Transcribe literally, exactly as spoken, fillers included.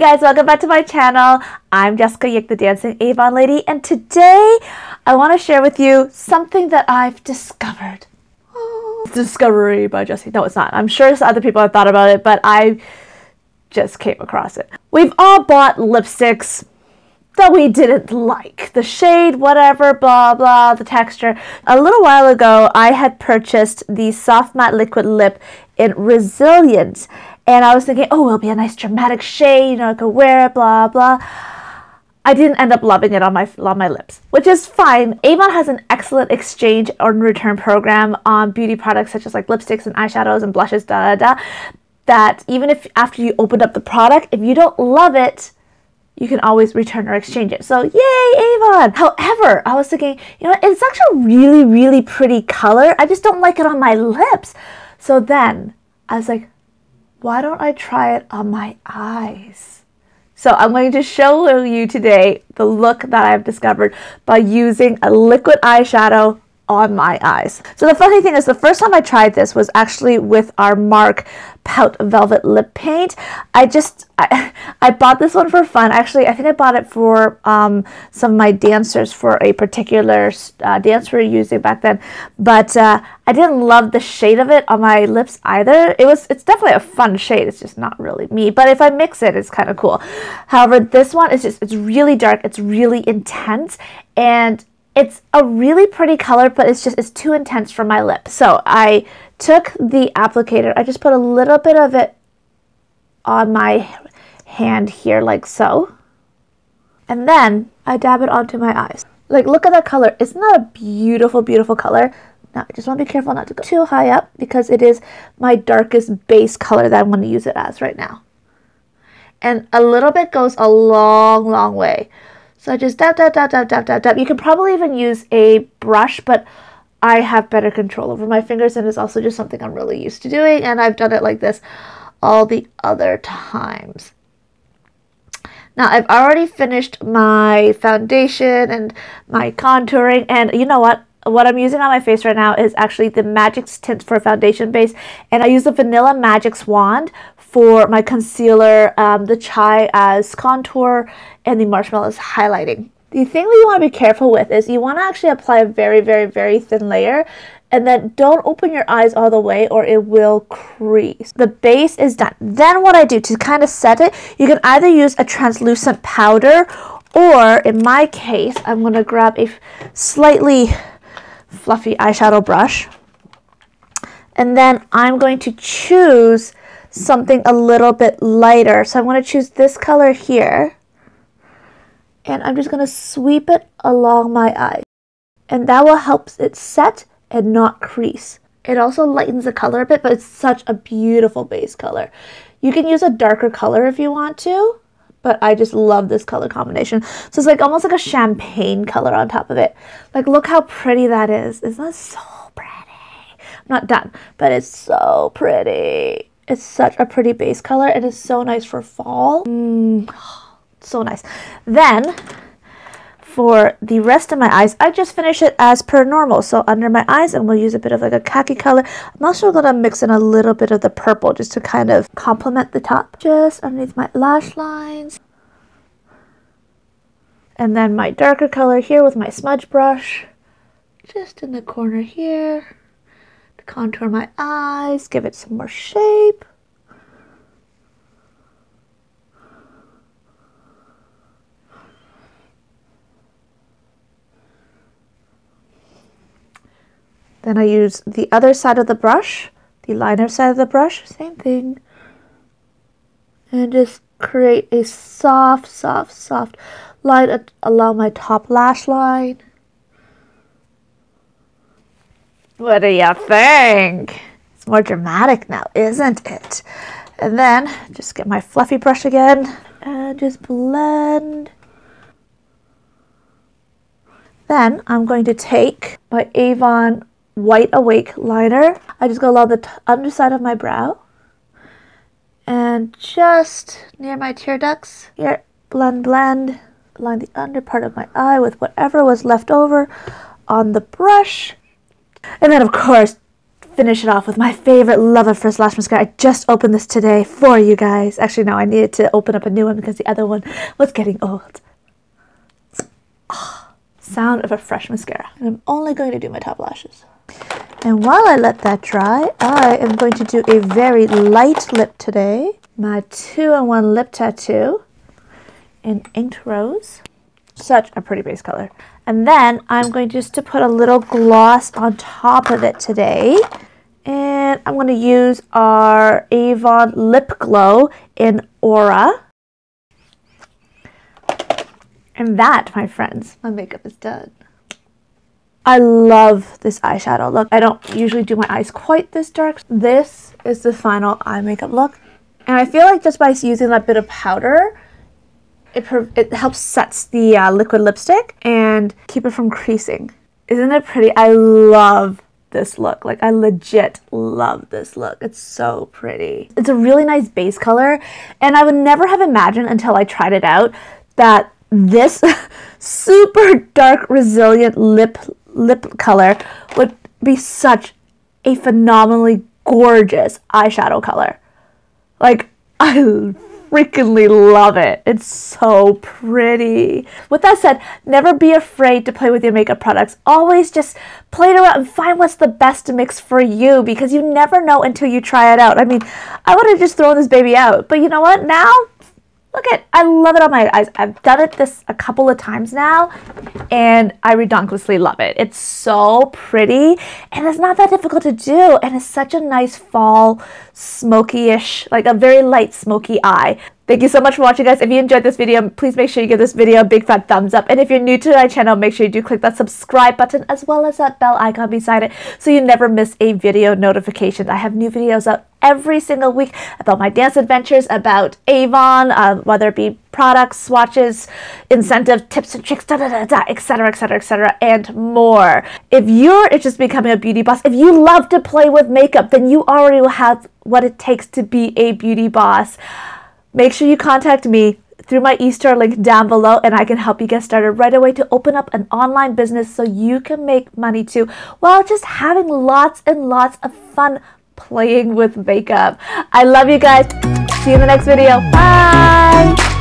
Hey guys, welcome back to my channel. I'm Jessica Yick, the Dancing Avon Lady, and today I want to share with you something that I've discovered. Oh, discovery by Jessica. No, it's not. I'm sure other people have thought about it, but I just came across it. We've all bought lipsticks that we didn't like. The shade, whatever, blah, blah, the texture. A little while ago, I had purchased the Soft Matte Liquid Lip in Resilience. And I was thinking, oh, it'll be a nice dramatic shade, you know, I could wear it, blah, blah. I didn't end up loving it on my on my lips, which is fine. Avon has an excellent exchange or return program on beauty products such as like lipsticks and eyeshadows and blushes, da, da, da, that even if after you opened up the product, if you don't love it, you can always return or exchange it. So yay, Avon! However, I was thinking, you know, it's actually a really, really pretty color. I just don't like it on my lips. So then I was like, why don't I try it on my eyes? So I'm going to show you today the look that I've discovered by using a liquid eyeshadow on my eyes. So the funny thing is, the first time I tried this was actually with our Mark Pout Velvet Lip Paint. I just, I, I bought this one for fun. Actually, I think I bought it for um, some of my dancers for a particular uh, dance we were using back then. But uh, I didn't love the shade of it on my lips either. It was, it's definitely a fun shade. It's just not really me. But if I mix it, it's kind of cool. However, this one is just, it's really dark. It's really intense. And it's a really pretty color, but it's just, it's too intense for my lip. So I took the applicator, I just put a little bit of it on my hand here, like so. And then I dab it onto my eyes. Like, look at that color. It's not a beautiful, beautiful color. Now, I just want to be careful not to go too high up because it is my darkest base color that I'm going to use it as right now. And a little bit goes a long, long way. So just dab, dab, dab, dab, dab, dab, dab. You can probably even use a brush, but I have better control over my fingers, and it's also just something I'm really used to doing, and I've done it like this all the other times. Now, I've already finished my foundation and my contouring, and you know what? What I'm using on my face right now is actually the Magix tint for foundation base, and I use the vanilla Magix wand for my concealer, um, the chai as contour, and the marshmallow as highlighting. The thing that you want to be careful with is you want to actually apply a very, very, very thin layer, and then don't open your eyes all the way or it will crease. The base is done. Then what I do to kind of set it, you can either use a translucent powder, or in my case, I'm going to grab a slightly fluffy eyeshadow brush, and then I'm going to choose something a little bit lighter. So I'm going to choose this color here, and I'm just going to sweep it along my eye, and that will help it set and not crease. It also lightens the color a bit, but it's such a beautiful base color. You can use a darker color if you want to, but I just love this color combination. So it's like almost like a champagne color on top of it. Like, look how pretty that is. Isn't that so pretty? I'm not done, but it's so pretty. It's such a pretty base color, and it's so nice for fall. Mm, so nice. Then, for the rest of my eyes, I just finish it as per normal. So under my eyes, I'm going to use a bit of like a khaki color. I'm also going to mix in a little bit of the purple just to kind of complement the top. Just underneath my lash lines. And then my darker color here with my smudge brush. Just in the corner here. Contour my eyes, give it some more shape. Then I use the other side of the brush, the liner side of the brush, same thing. And just create a soft, soft, soft line along my top lash line. What do you think? It's more dramatic now, isn't it? And then just get my fluffy brush again and just blend. Then I'm going to take my Avon White Awake liner. I just go along the t underside of my brow and just near my tear ducts here, blend, blend, line the under part of my eye with whatever was left over on the brush. And then, of course, finish it off with my favorite Love at First Lash mascara. I just opened this today for you guys. Actually, no, I needed to open up a new one because the other one was getting old. Oh, sound of a fresh mascara. And I'm only going to do my top lashes. And while I let that dry, I am going to do a very light lip today. My two in one lip tattoo in Inked Rose. Such a pretty base color. And then I'm going just to put a little gloss on top of it today. And I'm going to use our Avon Lip Glow in Aura. And that, my friends, my makeup is done. I love this eyeshadow look. I don't usually do my eyes quite this dark. This is the final eye makeup look. And I feel like just by using that bit of powder, It, it helps sets the uh, liquid lipstick and keep it from creasing. Isn't it pretty? I love this look. Like, I legit love this look. It's so pretty. It's a really nice base color, and I would never have imagined until I tried it out that this super dark resilient lip lip color would be such a phenomenally gorgeous eyeshadow color. Like, I freakingly love it. It's so pretty. With that said, never be afraid to play with your makeup products. Always just play it around and find what's the best mix for you, because you never know until you try it out. I mean, I would have just thrown this baby out, but you know what? Now, look at, I love it on my eyes. I've done it this a couple of times now, and I redonkulously love it. It's so pretty, and it's not that difficult to do, and it's such a nice fall, smoky-ish, like a very light smoky eye. Thank you so much for watching, guys. If you enjoyed this video, please make sure you give this video a big fat thumbs up. And if you're new to my channel, make sure you do click that subscribe button as well as that bell icon beside it so you never miss a video notification. I have new videos out every single week about my dance adventures, about Avon, uh, whether it be products, swatches, incentive tips and tricks, da da da da, et cetera, et cetera, et cetera, and more. If you're just becoming a beauty boss, if you love to play with makeup, then you already have what it takes to be a beauty boss. Make sure you contact me through my e-store link down below, and I can help you get started right away to open up an online business so you can make money too, while just having lots and lots of fun playing with makeup. I love you guys. See you in the next video. Bye!